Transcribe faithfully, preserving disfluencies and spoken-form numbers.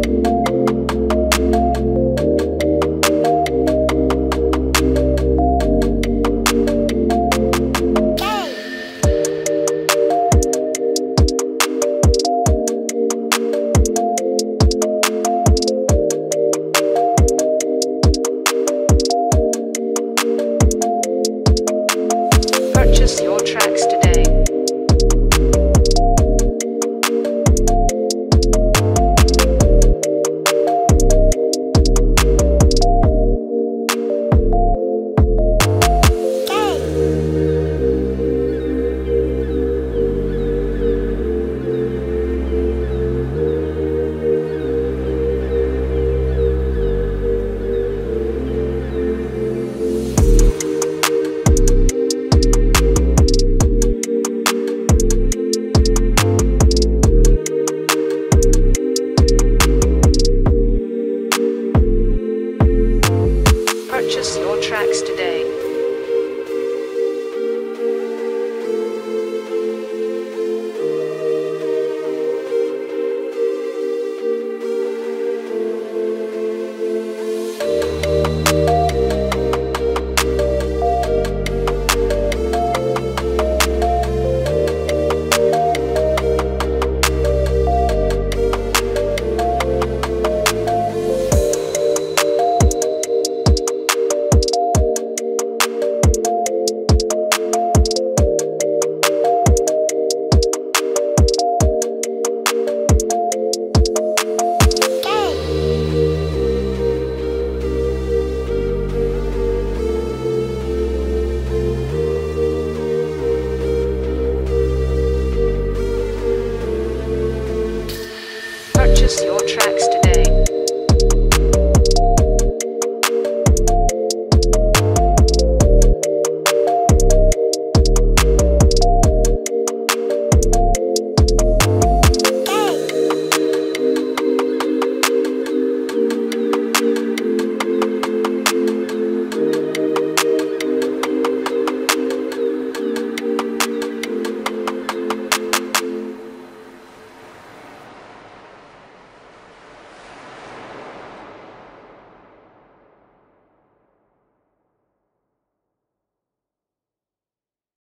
Purchase your tracks today. Purchase your tracks today. Just your